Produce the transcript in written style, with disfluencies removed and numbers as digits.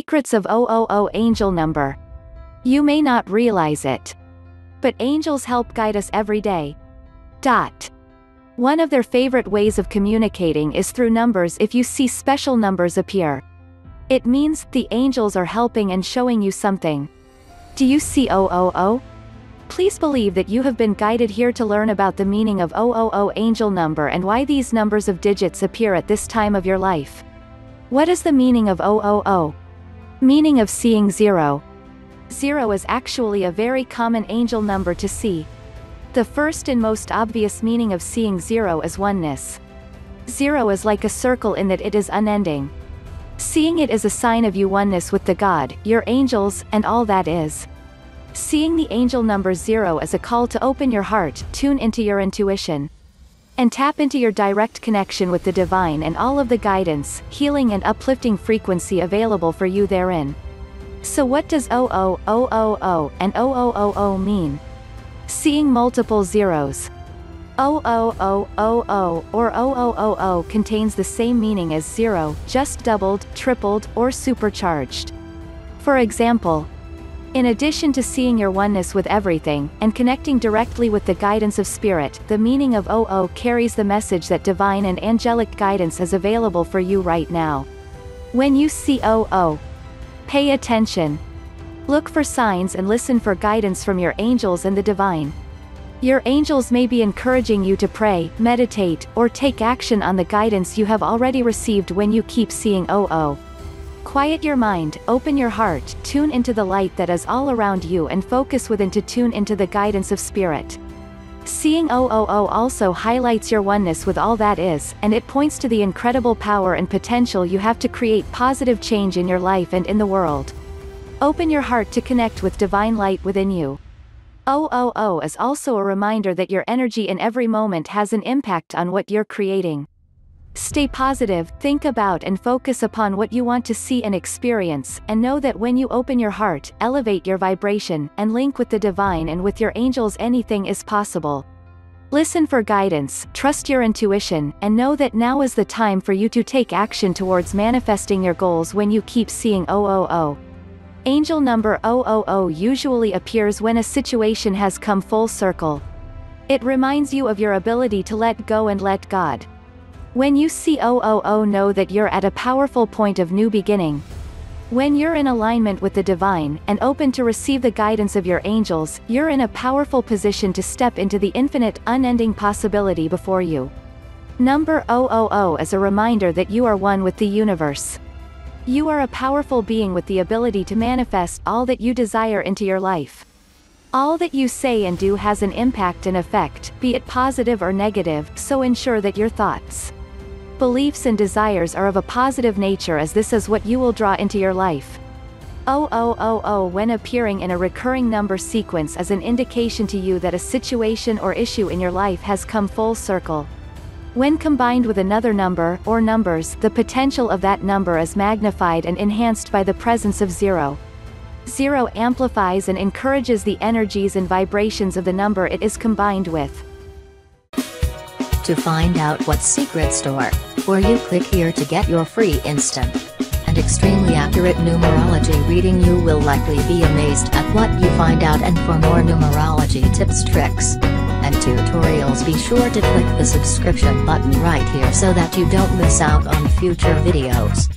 Secrets of 000 Angel Number. You may not realize it, but angels help guide us every day. One of their favorite ways of communicating is through numbers. If you see special numbers appear, it means the angels are helping and showing you something. Do you see 000? Please believe that you have been guided here to learn about the meaning of 000 angel number and why these numbers of digits appear at this time of your life. What is the meaning of 000? Meaning of seeing 0. 0 is actually a very common angel number to see. The first and most obvious meaning of seeing 0 is oneness. 0 is like a circle in that it is unending. Seeing it is a sign of your oneness with the God, your angels, and all that is. Seeing the angel number 0 is a call to open your heart, tune into your intuition, and tap into your direct connection with the divine and all of the guidance, healing and uplifting frequency available for you therein. So what does 000, 000, and 000 mean? Seeing multiple zeros. 000, or 000 contains the same meaning as 0, just doubled, tripled, or supercharged. For example, in addition to seeing your oneness with everything, and connecting directly with the guidance of spirit, the meaning of 000 carries the message that divine and angelic guidance is available for you right now. When you see 000, pay attention. Look for signs and listen for guidance from your angels and the divine. Your angels may be encouraging you to pray, meditate, or take action on the guidance you have already received when you keep seeing 000. Quiet your mind, open your heart, tune into the light that is all around you and focus within to tune into the guidance of spirit. Seeing 000 also highlights your oneness with all that is, and it points to the incredible power and potential you have to create positive change in your life and in the world. Open your heart to connect with divine light within you. 000 is also a reminder that your energy in every moment has an impact on what you're creating. Stay positive, think about and focus upon what you want to see and experience, and know that when you open your heart, elevate your vibration, and link with the divine and with your angels, anything is possible. Listen for guidance, trust your intuition, and know that now is the time for you to take action towards manifesting your goals when you keep seeing 000. Angel number 000 usually appears when a situation has come full circle. It reminds you of your ability to let go and let God. When you see 000, know that you're at a powerful point of new beginning. When you're in alignment with the divine, and open to receive the guidance of your angels, you're in a powerful position to step into the infinite, unending possibility before you. Number 000 is a reminder that you are one with the universe. You are a powerful being with the ability to manifest all that you desire into your life. All that you say and do has an impact and effect, be it positive or negative, so ensure that your thoughts, beliefs and desires are of a positive nature, as this is what you will draw into your life. 000 when appearing in a recurring number sequence is an indication to you that a situation or issue in your life has come full circle. When combined with another number, or numbers, the potential of that number is magnified and enhanced by the presence of 0. 0 amplifies and encourages the energies and vibrations of the number it is combined with. To find out what secret store, where you click here to get your free instant and extremely accurate numerology reading. You will likely be amazed at what you find out, and for more numerology tips, tricks, and tutorials, be sure to click the subscription button right here so that you don't miss out on future videos.